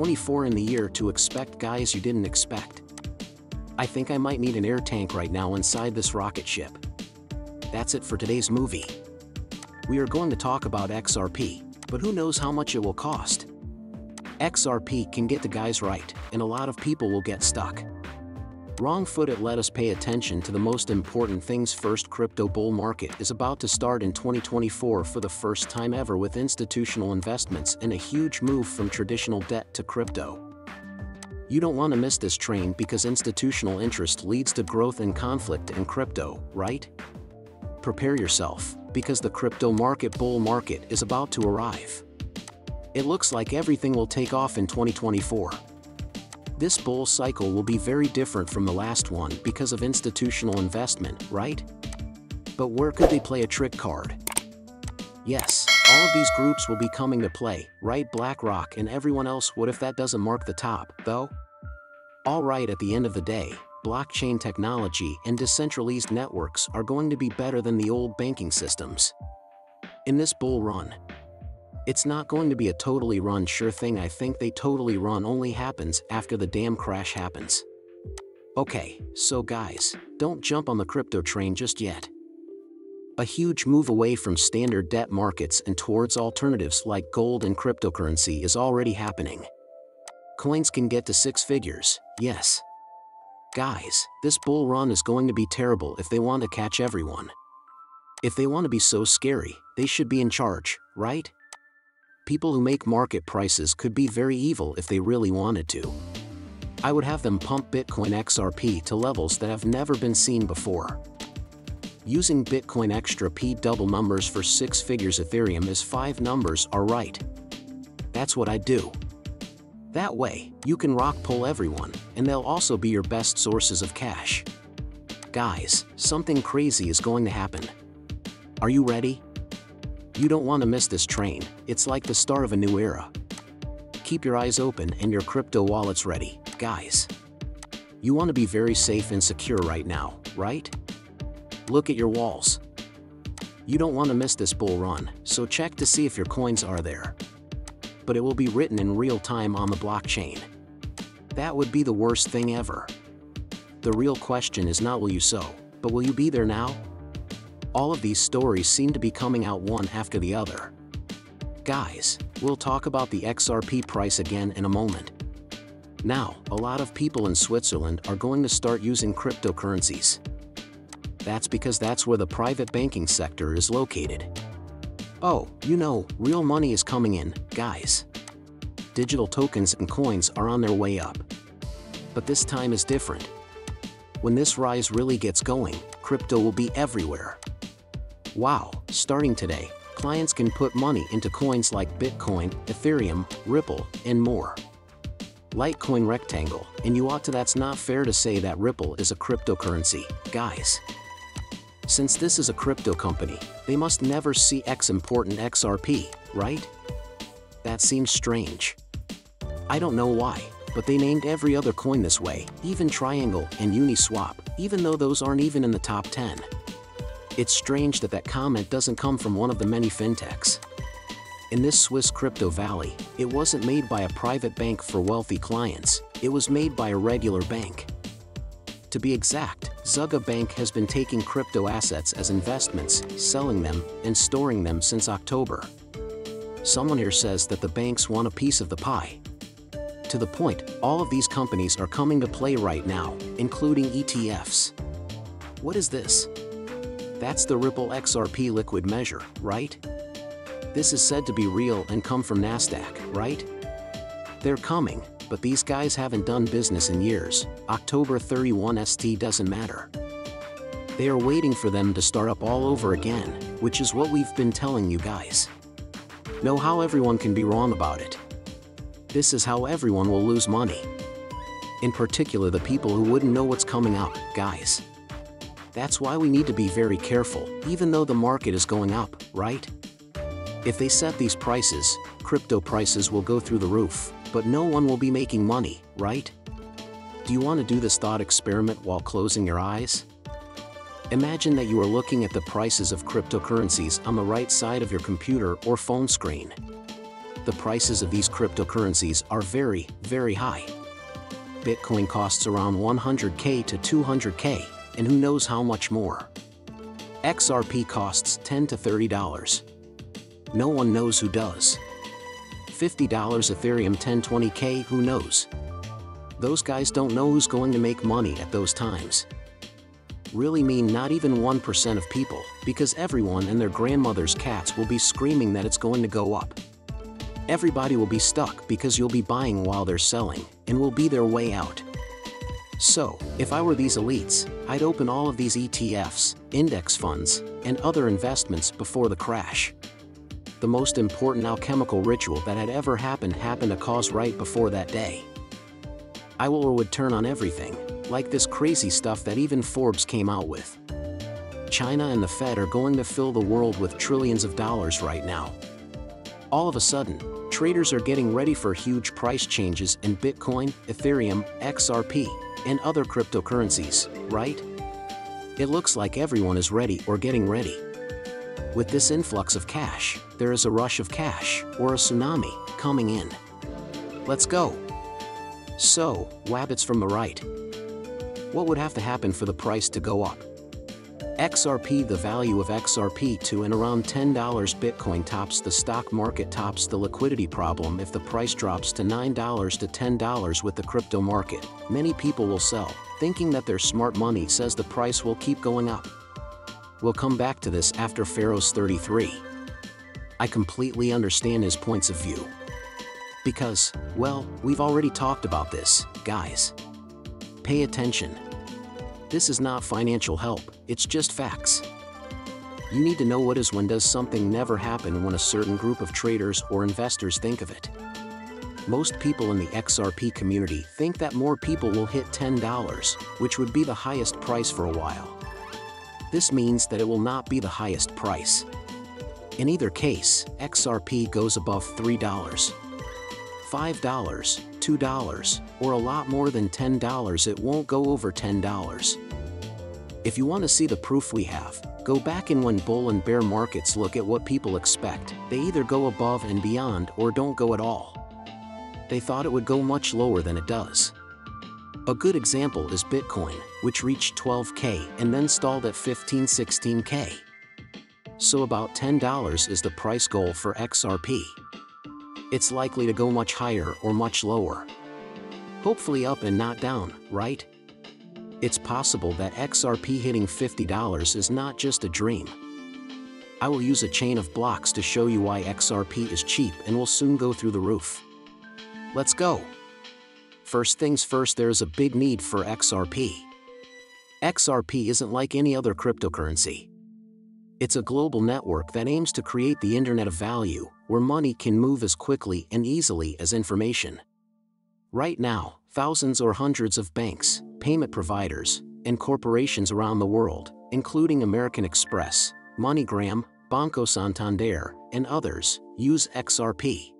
24 in the year to expect guys you didn't expect. I think I might need an air tank right now inside this rocket ship. That's it for today's movie. We are going to talk about XRP, but who knows how much it will cost. XRP can get the guys right, and a lot of people will get stuck. Wrong footed, let us pay attention to the most important things first. Crypto bull market is about to start in 2024 for the first time ever, with institutional investments and a huge move from traditional debt to crypto. You don't want to miss this train because institutional interest leads to growth and conflict in crypto, right? Prepare yourself, because the crypto market bull market is about to arrive. It looks like everything will take off in 2024. This bull cycle will be very different from the last one because of institutional investment, right? But where could they play a trick card? Yes, all of these groups will be coming to play, right? BlackRock and everyone else would if that doesn't mark the top, though. All right, at the end of the day, blockchain technology and decentralized networks are going to be better than the old banking systems. In this bull run, it's not going to be a totally run sure thing. I think they totally run only happens after the damn crash happens. Okay, so guys, don't jump on the crypto train just yet. A huge move away from standard debt markets and towards alternatives like gold and cryptocurrency is already happening. Coins can get to six figures, yes. Guys, this bull run is going to be terrible if they want to catch everyone. If they want to be so scary, they should be in charge, right? People who make market prices could be very evil if they really wanted to. I would have them pump Bitcoin XRP to levels that have never been seen before. Using Bitcoin XRP double numbers for six figures, Ethereum is five numbers, are right. That's what I do. That way, you can rock pull everyone, and they'll also be your best sources of cash. Guys, something crazy is going to happen. Are you ready? You don't want to miss this train. It's like the start of a new era. Keep your eyes open and your crypto wallets ready, guys. You want to be very safe and secure right now, right? Look at your walls. You don't want to miss this bull run, so check to see if your coins are there. But it will be written in real time on the blockchain. That would be the worst thing ever. The real question is not will you sow, but will you be there now? All of these stories seem to be coming out one after the other. Guys, we'll talk about the XRP price again in a moment. Now, a lot of people in Switzerland are going to start using cryptocurrencies. That's because that's where the private banking sector is located. Oh, you know, real money is coming in, guys. Digital tokens and coins are on their way up. But this time is different. When this rise really gets going, crypto will be everywhere. Wow, starting today, clients can put money into coins like Bitcoin, Ethereum, Ripple, and more. Litecoin rectangle, and you ought to. That's not fair to say that Ripple is a cryptocurrency, guys. Since this is a crypto company, they must never see X important XRP, right? That seems strange. I don't know why, but they named every other coin this way, even Triangle and Uniswap, even though those aren't even in the top 10. It's strange that that comment doesn't come from one of the many fintechs. In this Swiss crypto valley, it wasn't made by a private bank for wealthy clients, it was made by a regular bank. To be exact, Zuga Bank has been taking crypto assets as investments, selling them, and storing them since October. Someone here says that the banks want a piece of the pie. To the point, all of these companies are coming to play right now, including ETFs. What is this? That's the Ripple XRP liquid measure, right? This is said to be real and come from Nasdaq, right? They're coming, but these guys haven't done business in years. October 31 ST doesn't matter. They are waiting for them to start up all over again, which is what we've been telling you guys. Know how everyone can be wrong about it. This is how everyone will lose money. In particular, the people who wouldn't know what's coming up, guys. That's why we need to be very careful, even though the market is going up, right? If they set these prices, crypto prices will go through the roof, but no one will be making money, right? Do you want to do this thought experiment while closing your eyes? Imagine that you are looking at the prices of cryptocurrencies on the right side of your computer or phone screen. the prices of these cryptocurrencies are very, very high. Bitcoin costs around 100K to 200K, and who knows how much more. XRP costs $10 to $30. No one knows who does. $50 Ethereum 10-20K, who knows? Those guys don't know who's going to make money at those times. Really mean not even 1% of people, because everyone and their grandmother's cats will be screaming that it's going to go up. Everybody will be stuck because you'll be buying while they're selling, and will be their way out. So, if I were these elites, I'd open all of these ETFs, index funds, and other investments before the crash. The most important alchemical ritual that had ever happened to cause right before that day. I will or would turn on everything, like this crazy stuff that even Forbes came out with. China and the Fed are going to fill the world with trillions of dollars right now. All of a sudden, traders are getting ready for huge price changes in Bitcoin, Ethereum, XRP, and other cryptocurrencies, right? It looks like everyone is ready or getting ready. With this influx of cash, there is a rush of cash, or a tsunami, coming in. Let's go. So, wabbits from the right. What would have to happen for the price to go up? XRP. The value of XRP to and around $10. Bitcoin tops the stock market, tops the liquidity problem. If the price drops to $9 to $10 with the crypto market, many people will sell, thinking that their smart money says the price will keep going up. We'll come back to this after Pharaoh's 33. I completely understand his points of view. Because, well, we've already talked about this, guys. Pay attention. This is not financial help, it's just facts. You need to know what is when does something never happen when a certain group of traders or investors think of it. Most people in the XRP community think that more people will hit $10, which would be the highest price for a while. This means that it will not be the highest price. In either case, XRP goes above $3. $5, $2, or a lot more than $10, it won't go over $10. If you want to see the proof we have, go back in when bull and bear markets, look at what people expect. They either go above and beyond or don't go at all. They thought it would go much lower than it does. A good example is Bitcoin, which reached 12K and then stalled at 15, 16K. So about $10 is the price goal for XRP. It's likely to go much higher or much lower. Hopefully up and not down, right? It's possible that XRP hitting $50 is not just a dream. I will use a chain of blocks to show you why XRP is cheap and will soon go through the roof. Let's go. First things first, there is a big need for XRP. XRP isn't like any other cryptocurrency. It's a global network that aims to create the Internet of Value, where money can move as quickly and easily as information. Right now, thousands or hundreds of banks, payment providers, and corporations around the world, including American Express, MoneyGram, Banco Santander, and others, use XRP.